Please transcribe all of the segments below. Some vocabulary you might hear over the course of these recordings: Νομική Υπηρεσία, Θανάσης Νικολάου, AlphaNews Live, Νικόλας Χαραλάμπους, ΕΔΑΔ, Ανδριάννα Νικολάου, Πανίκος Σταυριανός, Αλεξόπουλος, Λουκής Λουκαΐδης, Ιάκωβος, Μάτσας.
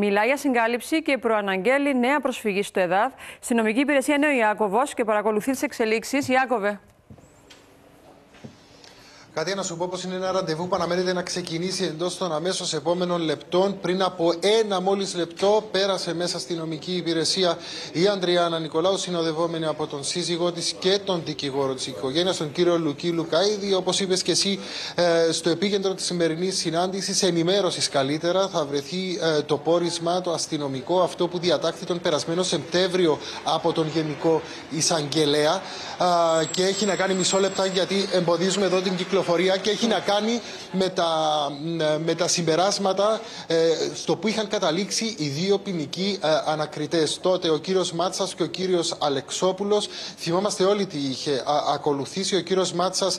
Μιλά για συγκάλυψη και προαναγγέλει νέα προσφυγή στο ΕΔΑΔ. Στη νομική υπηρεσία είναι ο Ιάκωβος και παρακολουθεί τις εξελίξεις. Ιάκωβε. Κάτι να σου πω πως είναι ένα ραντεβού που αναμένεται να ξεκινήσει εντός των αμέσως επόμενων λεπτών. Πριν από ένα μόλις λεπτό πέρασε μέσα στη νομική υπηρεσία η Ανδριάννα Νικολάου, συνοδευόμενη από τον σύζυγό της και τον δικηγόρο της οικογένειας, τον κύριο Λουκή Λουκαΐδη. Όπως είπες και εσύ, στο επίκεντρο της σημερινής συνάντησης, ενημέρωσης καλύτερα, θα βρεθεί το πόρισμα, το αστυνομικό, αυτό που διατάχθη τον περασμένο Σεπτέμβριο από τον Γενικό Εισαγγελέα. Και έχει να κάνει μισό λεπτά, γιατί εμποδίζουμε εδώ την κυκλοφορία. Και έχει να κάνει με τα συμπεράσματα στο που είχαν καταλήξει οι δύο ποινικοί ανακριτές. Τότε ο κύριος Μάτσας και ο κύριος Αλεξόπουλος. Θυμόμαστε όλοι τι είχε ακολουθήσει. Ο κύριος Μάτσας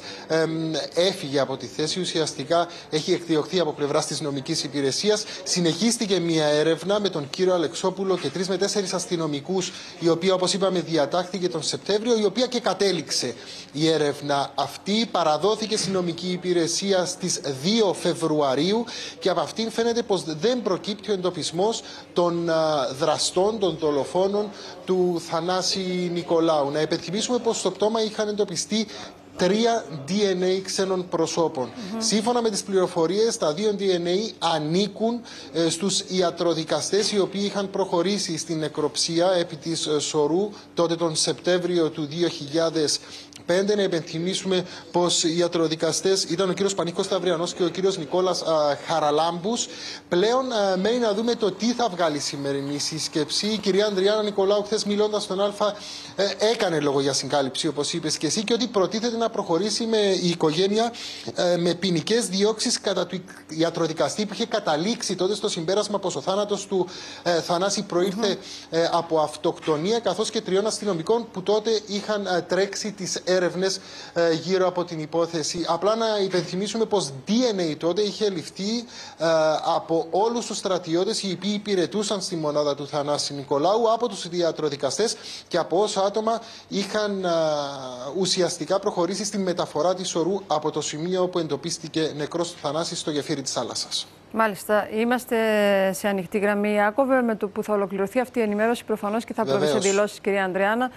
έφυγε από τη θέση, ουσιαστικά έχει εκδιωχθεί από πλευράς της νομικής υπηρεσίας. Συνεχίστηκε μια έρευνα με τον κύριο Αλεξόπουλο και 3 με 4 αστυνομικούς, η οποία, όπως είπαμε, διατάχθηκε τον Σεπτέμβριο, η οποία και κατέληξε η έρευνα αυτή. Παραδόθηκε στην νομική υπηρεσία στις 2 Φεβρουαρίου και από αυτήν φαίνεται πως δεν προκύπτει ο εντοπισμός των δραστών, των δολοφόνων του Θανάση Νικολάου. Να υπενθυμίσουμε πως στο πτώμα είχαν εντοπιστεί 3 DNA ξένων προσώπων. Σύμφωνα με τις πληροφορίες, τα 2 DNA ανήκουν στους ιατροδικαστές, οι οποίοι είχαν προχωρήσει στην νεκροψία επί της Σορού τότε τον Σεπτέμβριο του 2005. Να υπενθυμίσουμε πως οι ιατροδικαστές ήταν ο κύριος Πανίκος Σταυριανός και ο κύριος Νικόλας Χαραλάμπους. Πλέον μένει να δούμε το τι θα βγάλει η σημερινή σύσκεψη. Η κυρία Ανδριάννα Νικολάου, χθες μιλώντας στον ΑΛΦΑ, έκανε λόγο για συγκάλυψη, όπως είπες και εσύ, και ότι προτίθεται να προχωρήσει η οικογένεια με ποινικές διώξεις κατά του ιατροδικαστή που είχε καταλήξει τότε στο συμπέρασμα πως ο θάνατος του Θανάση προήλθε από αυτοκτονία, καθώς και 3 αστυνομικών που τότε είχαν τρέξει τις έρευνες γύρω από την υπόθεση. Απλά να υπενθυμίσουμε πως DNA τότε είχε ληφθεί από όλους τους στρατιώτες οι οποίοι υπηρετούσαν στη μονάδα του Θανάση Νικολάου, από τους ιατροδικαστές και από όσα άτομα είχαν ουσιαστικά προχωρήσει στη μεταφορά της Σορού από το σημείο όπου εντοπίστηκε νεκρός του Θανάση στο γεφύρι της θάλασσας. Μάλιστα. Είμαστε σε ανοιχτή γραμμή, Ιάκωβε, με το που θα ολοκληρωθεί αυτή η ενημέρωση προφανώς και θα προβεί σε δηλώσεις, κυρία Ανδριάννα.